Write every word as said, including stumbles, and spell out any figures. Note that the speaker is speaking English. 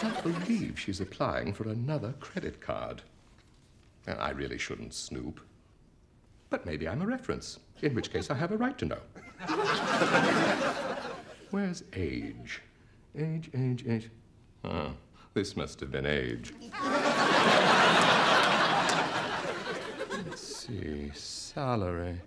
can't believe she's applying for another credit card. I really shouldn't snoop. But maybe I'm a reference, in which case I have a right to know. Where's age? Age, age, age. Oh, this must have been age. Let's see, salary.